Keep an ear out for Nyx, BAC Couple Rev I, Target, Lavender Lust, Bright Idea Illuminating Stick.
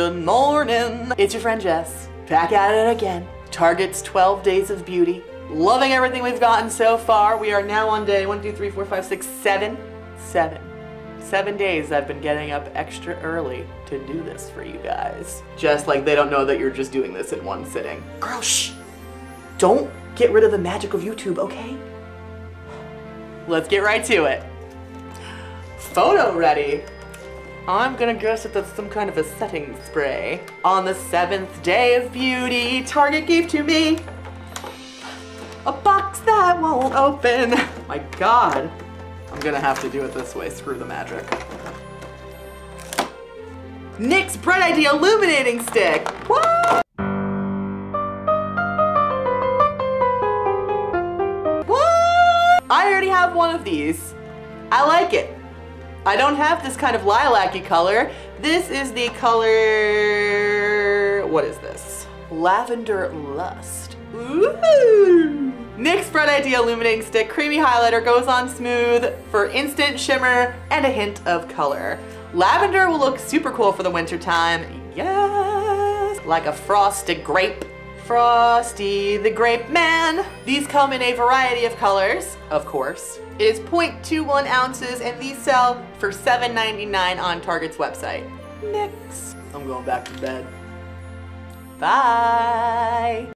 Good morning. It's your friend Jess, back at it again. Target's 12 Days of Beauty. Loving everything we've gotten so far. We are now on day 1, 2, 3, 4, 5, 6, 7. 7 days I've been getting up extra early to do this for you guys. Just like they don't know that you're just doing this in one sitting. Girl, shh. Don't get rid of the magic of YouTube, okay? Let's get right to it. Photo ready. I'm gonna guess that that's some kind of a setting spray. On the 7th day of beauty, Target gave to me a box that won't open. My God. I'm gonna have to do it this way. Screw the magic. NYX Bright Idea Illuminating Stick. Woo! I already have one of these. I like it. I don't have this kind of lilac-y color. This is the color, what is this? Lavender Lust. Ooh! NYX Bright Idea Illuminating Stick Creamy Highlighter goes on smooth for instant shimmer and a hint of color. Lavender will look super cool for the winter time. Yes! Like a frosted grape. Frosty the Grape Man. These come in a variety of colors, of course. It is 0.21 ounces and these sell for $7.99 on Target's website. NYX. I'm going back to bed. Bye.